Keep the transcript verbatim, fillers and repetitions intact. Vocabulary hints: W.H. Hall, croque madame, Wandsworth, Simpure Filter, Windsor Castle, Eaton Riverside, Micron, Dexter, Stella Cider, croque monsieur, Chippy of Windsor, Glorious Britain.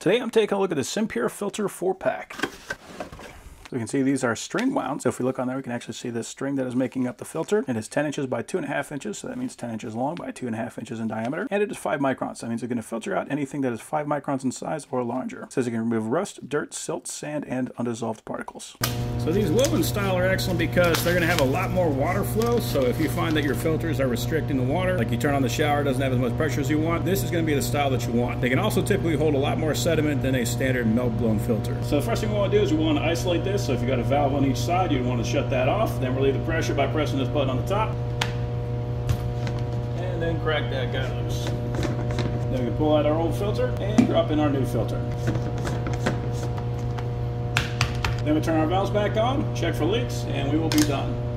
Today I'm taking a look at the Simpure Filter four pack. So you can see these are string wound. So if we look on there, we can actually see the string that is making up the filter. It is ten inches by two and a half inches. So that means ten inches long by two and a half inches in diameter. And it is five microns. That means it's going to filter out anything that is five microns in size or larger. It says it can remove rust, dirt, silt, sand, and undissolved particles. So these woven style are excellent because they're going to have a lot more water flow. So if you find that your filters are restricting the water, like you turn on the shower, it doesn't have as much pressure as you want, this is going to be the style that you want. They can also typically hold a lot more sediment than a standard melt blown filter. So the first thing we want to do is we want to isolate this. So if you've got a valve on each side, you'd want to shut that off. Then relieve the pressure by pressing this button on the top. And then crack that guy loose. Then we can pull out our old filter and drop in our new filter. Then we turn our valves back on, check for leaks, and we will be done.